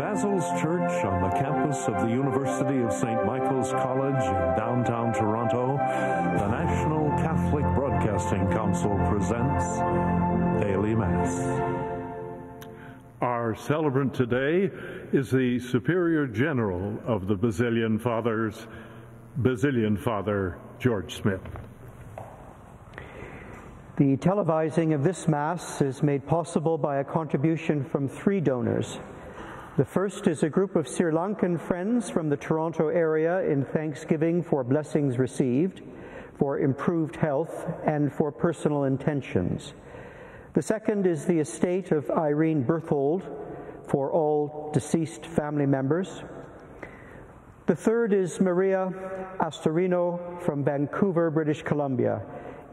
Basil's Church on the campus of the University of St. Michael's College in downtown Toronto, the National Catholic Broadcasting Council presents Daily Mass. Our celebrant today is the Superior General of the Basilian Fathers, Basilian Father George Smith. The televising of this Mass is made possible by a contribution from three donors. The first is a group of Sri Lankan friends from the Toronto area in thanksgiving for blessings received, for improved health, and for personal intentions. The second is the estate of Irene Berthold for all deceased family members. The third is Maria Astorino from Vancouver, British Columbia,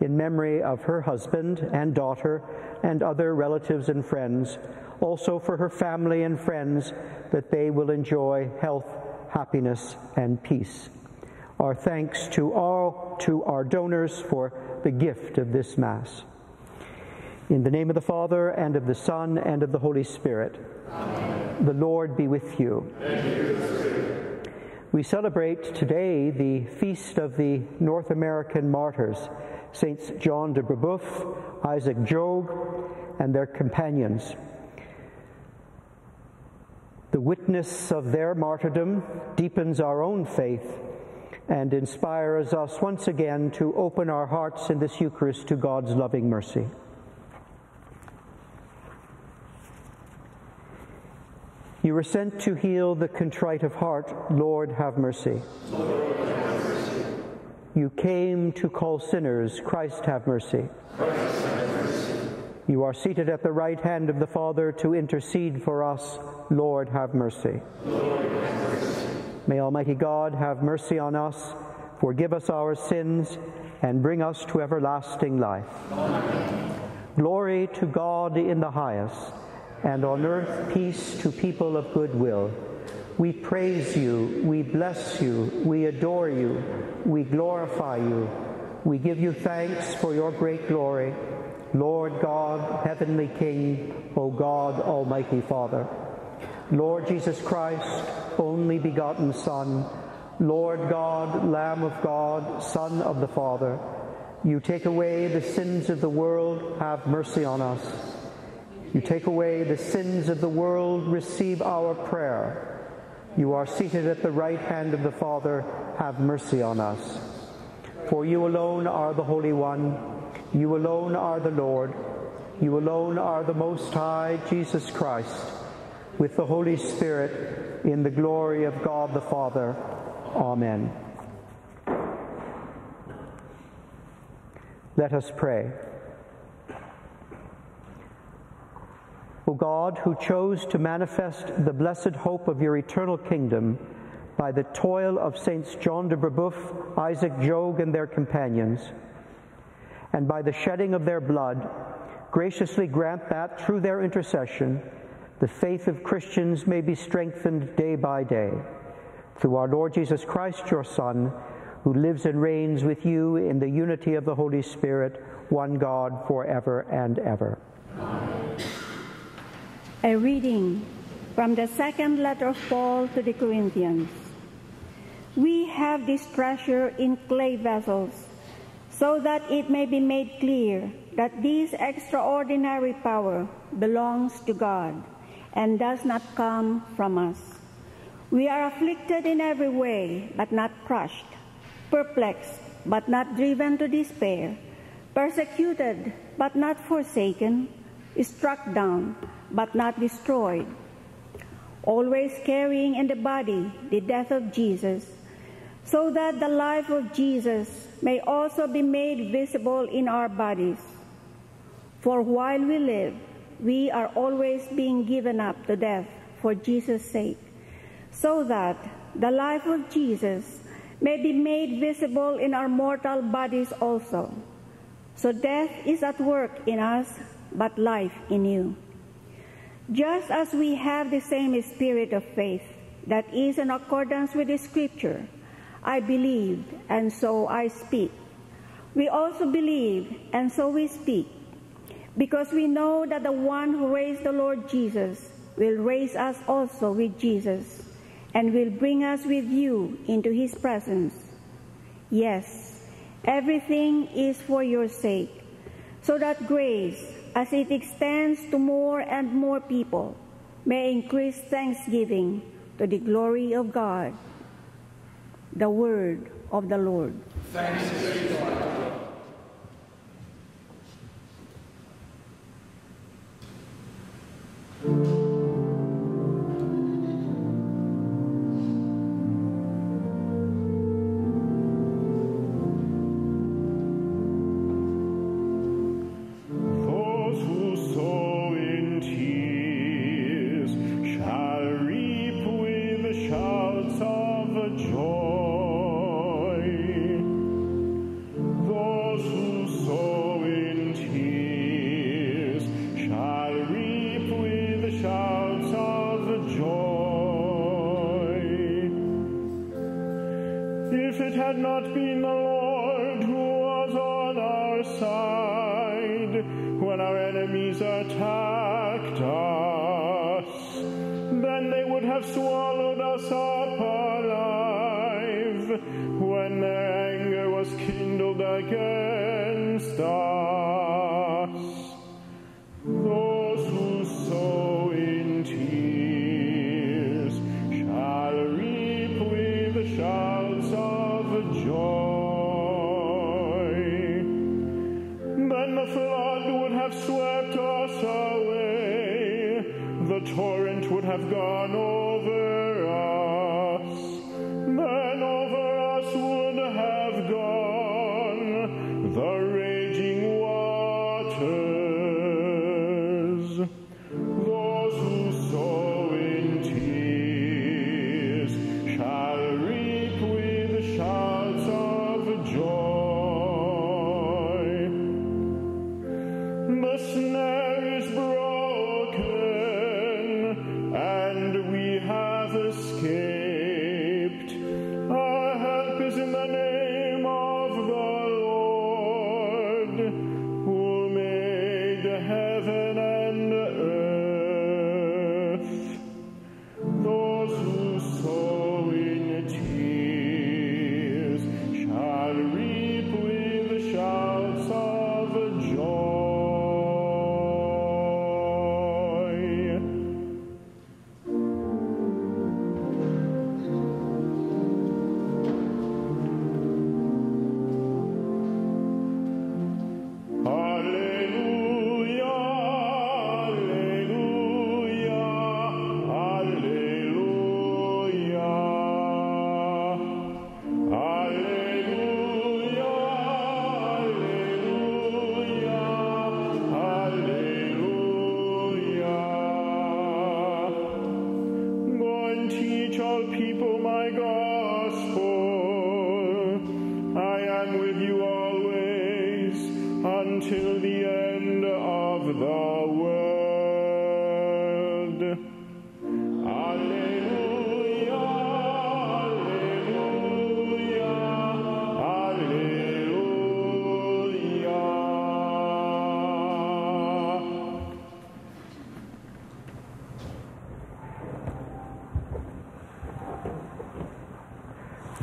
in memory of her husband and daughter and other relatives and friends, also for her family and friends, that they will enjoy health, happiness, and peace. Our thanks to our donors for the gift of this Mass. In the name of the Father, and of the Son, and of the Holy Spirit. Amen. The Lord be with you. And with your spirit. We celebrate today the feast of the North American martyrs, Saints John de Brébeuf, Isaac Jogues, and their companions. The witness of their martyrdom deepens our own faith and inspires us once again to open our hearts in this Eucharist to God's loving mercy. You were sent to heal the contrite of heart, Lord, have mercy. Lord, have mercy. You came to call sinners, Christ, have mercy. Christ, have mercy. You are seated at the right hand of the Father to intercede for us, Lord, have mercy. Lord, have mercy. May Almighty God have mercy on us, forgive us our sins, and bring us to everlasting life. Amen. Glory to God in the highest, and on earth peace to people of good will. We praise you, we bless you, we adore you, we glorify you, we give you thanks for your great glory, Lord God, Heavenly King, O God, Almighty Father. Lord Jesus Christ, only begotten Son, Lord God, Lamb of God, Son of the Father, you take away the sins of the world, have mercy on us. You take away the sins of the world, receive our prayer. You are seated at the right hand of the Father, have mercy on us. For you alone are the Holy One, you alone are the Lord, you alone are the Most High, Jesus Christ, with the Holy Spirit, in the glory of God the Father. Amen. Let us pray. O God, who chose to manifest the blessed hope of your eternal kingdom by the toil of Saints John de Brébeuf, Isaac Jogues, and their companions, and by the shedding of their blood, graciously grant that, through their intercession, the faith of Christians may be strengthened day by day. Through our Lord Jesus Christ, your Son, who lives and reigns with you in the unity of the Holy Spirit, one God, forever and ever. Amen. A reading from the second letter of Paul to the Corinthians. We have this treasure in clay vessels, so that it may be made clear that this extraordinary power belongs to God and does not come from us. We are afflicted in every way, but not crushed, perplexed, but not driven to despair, persecuted, but not forsaken, struck down, but not destroyed, always carrying in the body the death of Jesus, so that the life of Jesus may also be made visible in our bodies. For while we live, we are always being given up to death for Jesus' sake, so that the life of Jesus may be made visible in our mortal bodies also. So death is at work in us, but life in you. Just as we have the same spirit of faith that is in accordance with the Scripture, I believed, and so I speak. We also believe, and so we speak, because we know that the one who raised the Lord Jesus will raise us also with Jesus and will bring us with you into his presence. Yes, everything is for your sake, so that grace, as it extends to more and more people, may increase thanksgiving to the glory of God. The word of the Lord. Thanks be to God.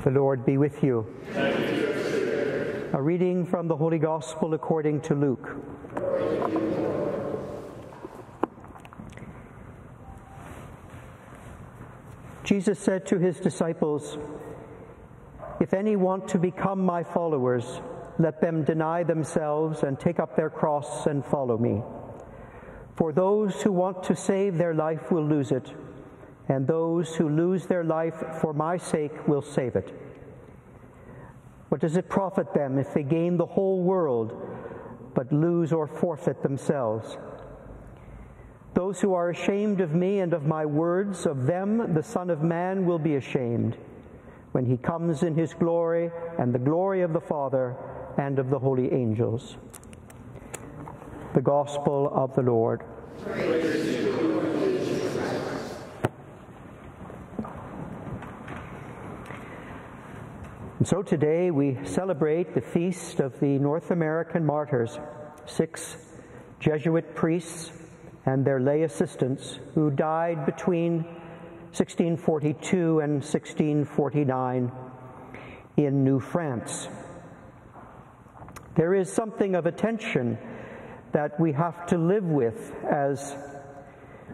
The Lord be with you. A reading from the Holy Gospel according to Luke. Jesus said to his disciples, "If any want to become my followers, let them deny themselves and take up their cross and follow me. For those who want to save their life will lose it, and those who lose their life for my sake will save it. What does it profit them if they gain the whole world, but lose or forfeit themselves? Those who are ashamed of me and of my words, of them the Son of Man will be ashamed, when he comes in his glory and the glory of the Father and of the holy angels." The Gospel of the Lord. Praise to you, Lord. And so today we celebrate the feast of the North American martyrs, 6 Jesuit priests and their lay assistants who died between 1642 and 1649 in New France. There is something of a tension that we have to live with as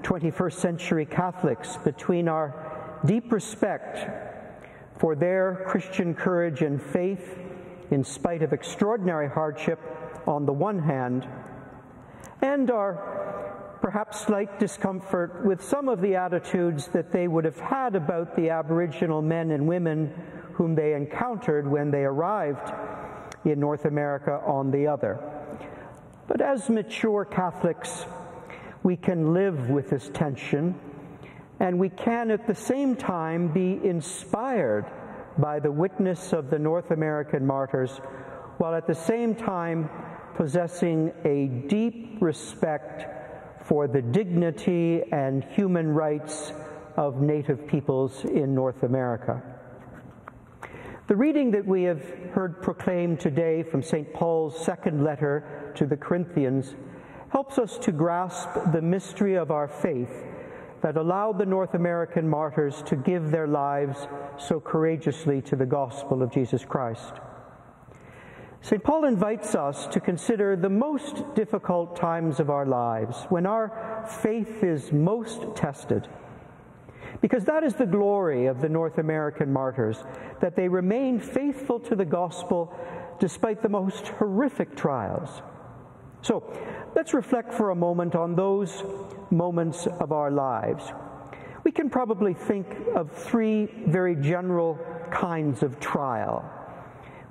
21st century Catholics between our deep respect for their Christian courage and faith in spite of extraordinary hardship on the one hand, and our perhaps slight discomfort with some of the attitudes that they would have had about the Aboriginal men and women whom they encountered when they arrived in North America on the other. But as mature Catholics, we can live with this tension, and we can at the same time be inspired by the witness of the North American martyrs, while at the same time possessing a deep respect for the dignity and human rights of Native peoples in North America. The reading that we have heard proclaimed today from St. Paul's second letter to the Corinthians helps us to grasp the mystery of our faith that allowed the North American martyrs to give their lives so courageously to the gospel of Jesus Christ. St. Paul invites us to consider the most difficult times of our lives, when our faith is most tested, because that is the glory of the North American martyrs, that they remained faithful to the gospel despite the most horrific trials. So let's reflect for a moment on those moments of our lives. We can probably think of three very general kinds of trial.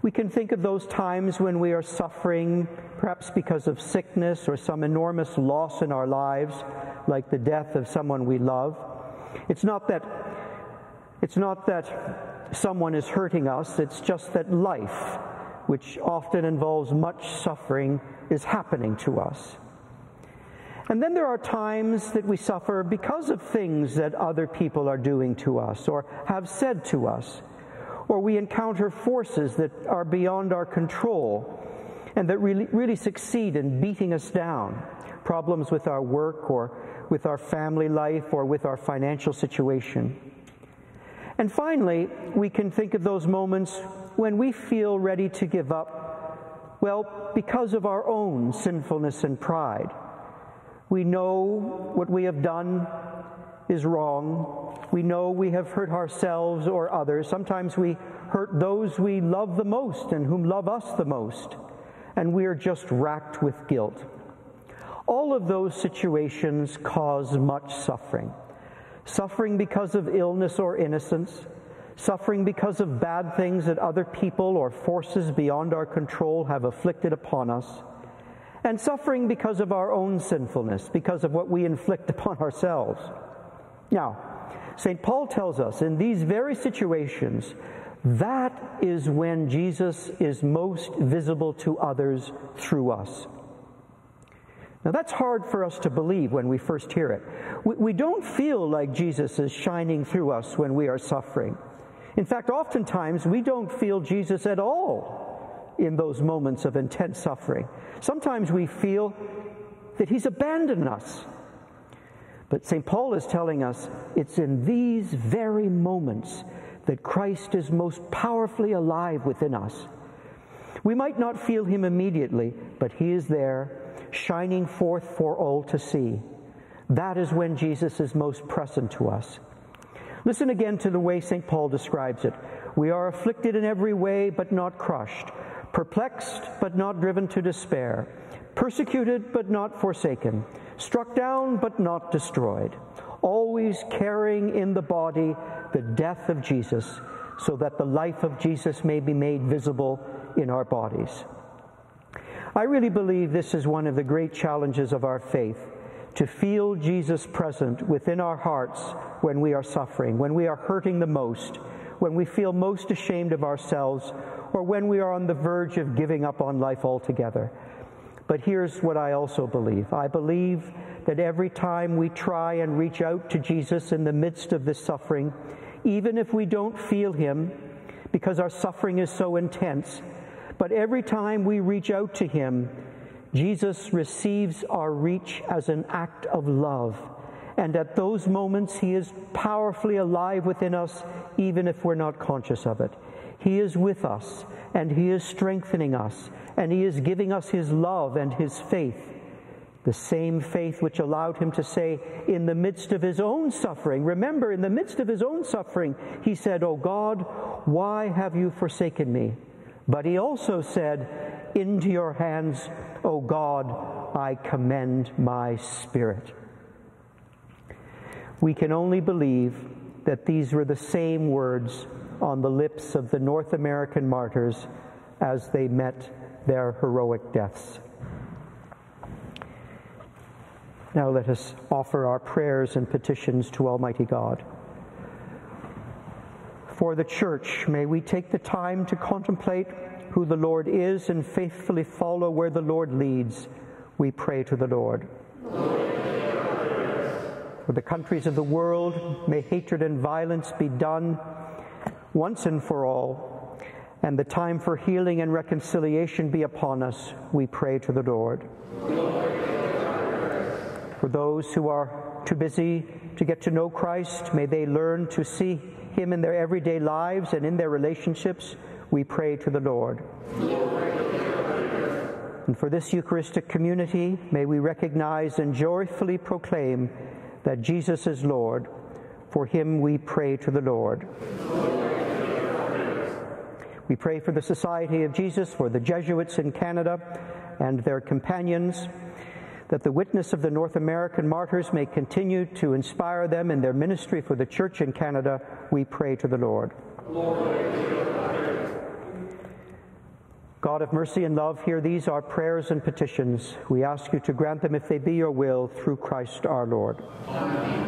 We can think of those times when we are suffering, perhaps because of sickness or some enormous loss in our lives, like the death of someone we love. It's not that someone is hurting us, it's just that life, which often involves much suffering, is happening to us. And then there are times that we suffer because of things that other people are doing to us or have said to us, or we encounter forces that are beyond our control and that really succeed in beating us down. Problems with our work or with our family life or with our financial situation. And finally, we can think of those moments when we feel ready to give up, well, because of our own sinfulness and pride. We know what we have done is wrong. We know we have hurt ourselves or others. Sometimes we hurt those we love the most and whom love us the most, and we are just racked with guilt. All of those situations cause much suffering. Suffering because of illness or innocence, suffering because of bad things that other people or forces beyond our control have afflicted upon us, and suffering because of our own sinfulness, because of what we inflict upon ourselves. Now, St. Paul tells us in these very situations, that is when Jesus is most visible to others through us. Now, that's hard for us to believe when we first hear it. We don't feel like Jesus is shining through us when we are suffering. In fact, oftentimes, we don't feel Jesus at all in those moments of intense suffering. Sometimes we feel that he's abandoned us. But St. Paul is telling us it's in these very moments that Christ is most powerfully alive within us. We might not feel him immediately, but he is there, shining forth for all to see. That is when Jesus is most present to us. Listen again to the way St. Paul describes it. We are afflicted in every way, but not crushed, perplexed, but not driven to despair, persecuted, but not forsaken, struck down, but not destroyed, always carrying in the body the death of Jesus, so that the life of Jesus may be made visible in our bodies. I really believe this is one of the great challenges of our faith, to feel Jesus present within our hearts when we are suffering, when we are hurting the most, when we feel most ashamed of ourselves, or when we are on the verge of giving up on life altogether. But here's what I also believe. I believe that every time we try and reach out to Jesus in the midst of this suffering, even if we don't feel him, because our suffering is so intense, but every time we reach out to him, Jesus receives our reach as an act of love, and at those moments he is powerfully alive within us, even if we're not conscious of it. He is with us, and he is strengthening us, and he is giving us his love and his faith. The same faith which allowed him to say, in the midst of his own suffering, remember, in the midst of his own suffering, he said, "O God, why have you forsaken me?" But he also said, "Into your hands, O God, I commend my spirit." We can only believe that these were the same words on the lips of the North American martyrs as they met their heroic deaths. Now let us offer our prayers and petitions to Almighty God. For the Church, may we take the time to contemplate who the Lord is and faithfully follow where the Lord leads. We pray to the Lord. Lord, hear our prayers. For the countries of the world, may hatred and violence be done once and for all, and the time for healing and reconciliation be upon us. We pray to the Lord. Lord, hear our prayers. For those who are too busy to get to know Christ, may they learn to see him in their everyday lives and in their relationships. We pray to the Lord. Lord, hear our prayers. And for this Eucharistic community, may we recognize and joyfully proclaim that Jesus is Lord. For him we pray to the Lord. Lord, hear our prayers. We pray for the Society of Jesus, for the Jesuits in Canada and their companions, that the witness of the North American martyrs may continue to inspire them in their ministry for the Church in Canada. We pray to the Lord. Lord, hear our prayers. God of mercy and love, hear these our prayers and petitions. We ask you to grant them if they be your will, through Christ our Lord. Amen.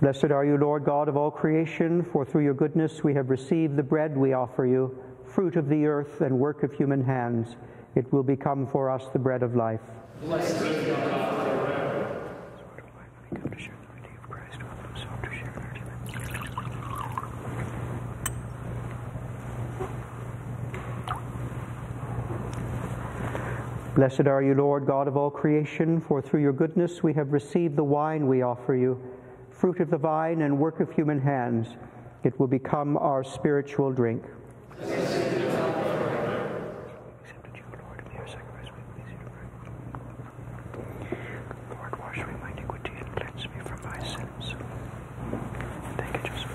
Blessed are you, Lord God of all creation, for through your goodness we have received the bread we offer you, fruit of the earth and work of human hands. It will become for us the bread of life. Blessed be God forever. Blessed are you, Lord God of all creation, for through your goodness we have received the wine we offer you, fruit of the vine and work of human hands. It will become our spiritual drink. Lord, wash away my iniquity and cleanse me from my sins. Thank you, Joseph.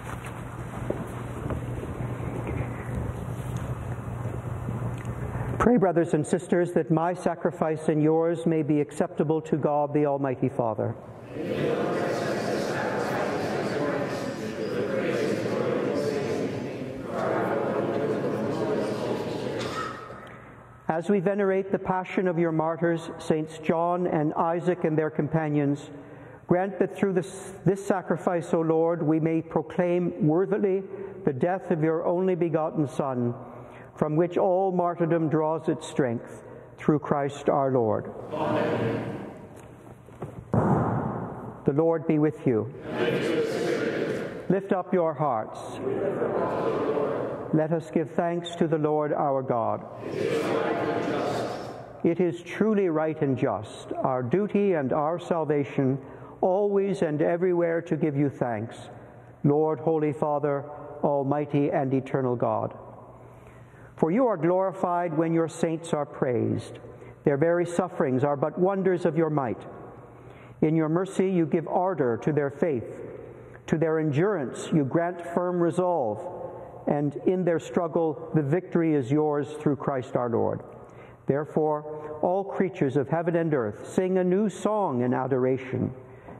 Pray, brothers and sisters, that my sacrifice and yours may be acceptable to God, the Almighty Father. Amen. As we venerate the passion of your martyrs, Saints John and Isaac and their companions, grant that through this sacrifice, O Lord, we may proclaim worthily the death of your only begotten Son, from which all martyrdom draws its strength, through Christ our Lord. Amen. The Lord be with you. And with your spirit. Lift up your hearts. Let us give thanks to the Lord our God. It is right and just. It is truly right and just, our duty and our salvation, always and everywhere to give you thanks, Lord, Holy Father, Almighty and Eternal God. For you are glorified when your saints are praised. Their very sufferings are but wonders of your might. In your mercy you give ardor to their faith. To their endurance you grant firm resolve. And in their struggle, the victory is yours through Christ our Lord. Therefore, all creatures of heaven and earth sing a new song in adoration,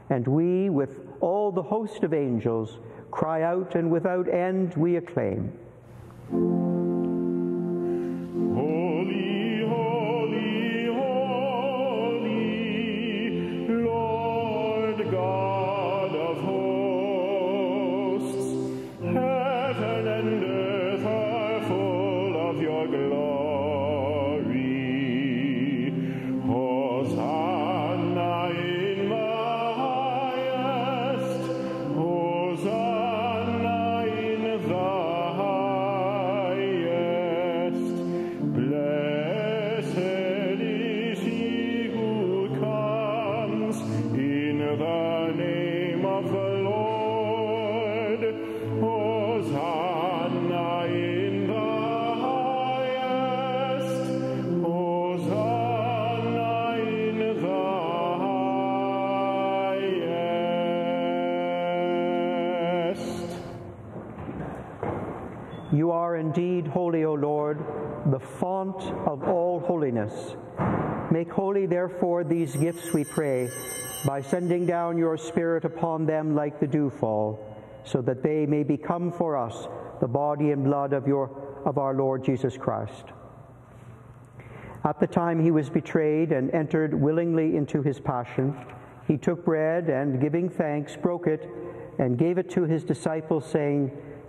and we, with all the host of angels, cry out, and without end we acclaim. Holy, holy, holy, Lord God. You are indeed holy, O Lord, the font of all holiness. Make holy, therefore, these gifts, we pray, by sending down your Spirit upon them like the dewfall, so that they may become for us the body and blood of our Lord Jesus Christ. At the time he was betrayed and entered willingly into his passion, he took bread and, giving thanks, broke it and gave it to his disciples, saying,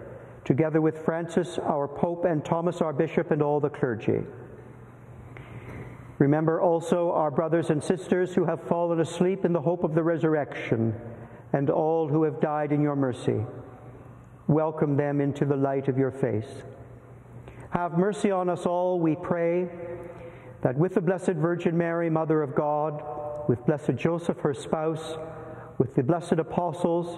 together with Francis, our Pope, and Thomas, our Bishop, and all the clergy. Remember also our brothers and sisters who have fallen asleep in the hope of the resurrection, and all who have died in your mercy. Welcome them into the light of your face. Have mercy on us all, we pray, that with the Blessed Virgin Mary, Mother of God, with Blessed Joseph, her spouse, with the blessed apostles,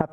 At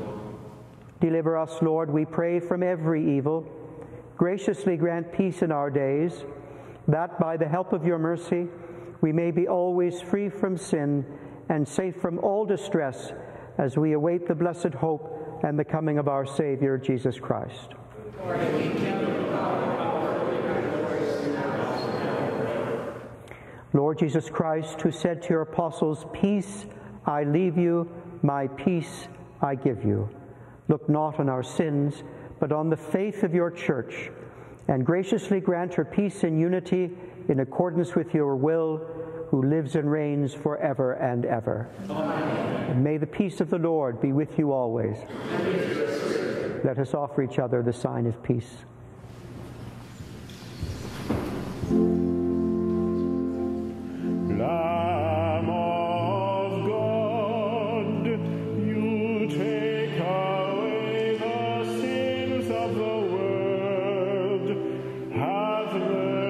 Deliver us, Lord, we pray, from every evil. Graciously grant peace in our days, that by the help of your mercy we may be always free from sin and safe from all distress, as we await the blessed hope and the coming of our Savior, Jesus Christ. Lord Jesus Christ, who said to your apostles, "Peace I leave you, my peace I give you," look not on our sins, but on the faith of your church, and graciously grant her peace and unity in accordance with your will, who lives and reigns forever and ever. Amen. And may the peace of the Lord be with you always. Amen. Let us offer each other the sign of peace. Lamb of God, you take the world, have mercy.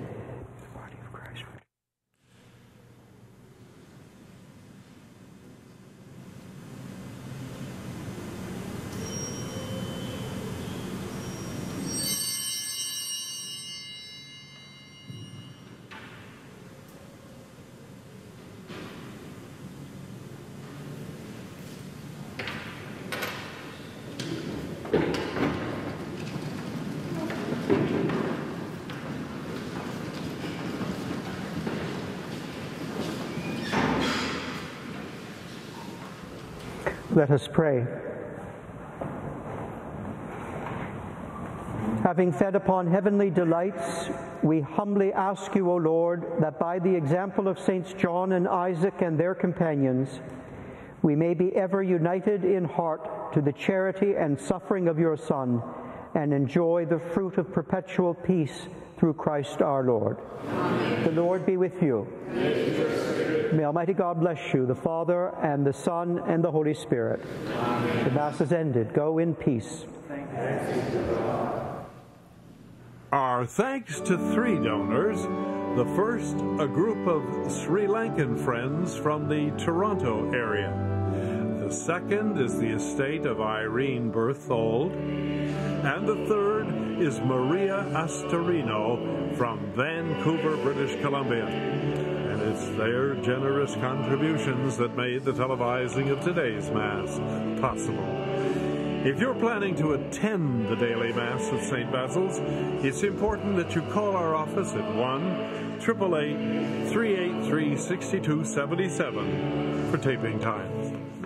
Let us pray. Having fed upon heavenly delights, we humbly ask you, O Lord, that by the example of Saints John and Isaac and their companions, we may be ever united in heart to the charity and suffering of your Son, and enjoy the fruit of perpetual peace through Christ our Lord. Amen. The Lord be with you. Amen. May Almighty God bless you, the Father, and the Son, and the Holy Spirit. Amen. The Mass is ended. Go in peace. Thanks to God. Our thanks to three donors. The first, a group of Sri Lankan friends from the Toronto area. The second is the estate of Irene Berthold. And the third is Maria Astorino from Vancouver, British Columbia. And it's their generous contributions that made the televising of today's Mass possible. If you're planning to attend the Daily Mass at St. Basil's, it's important that you call our office at 1-888-383-6277 for taping times.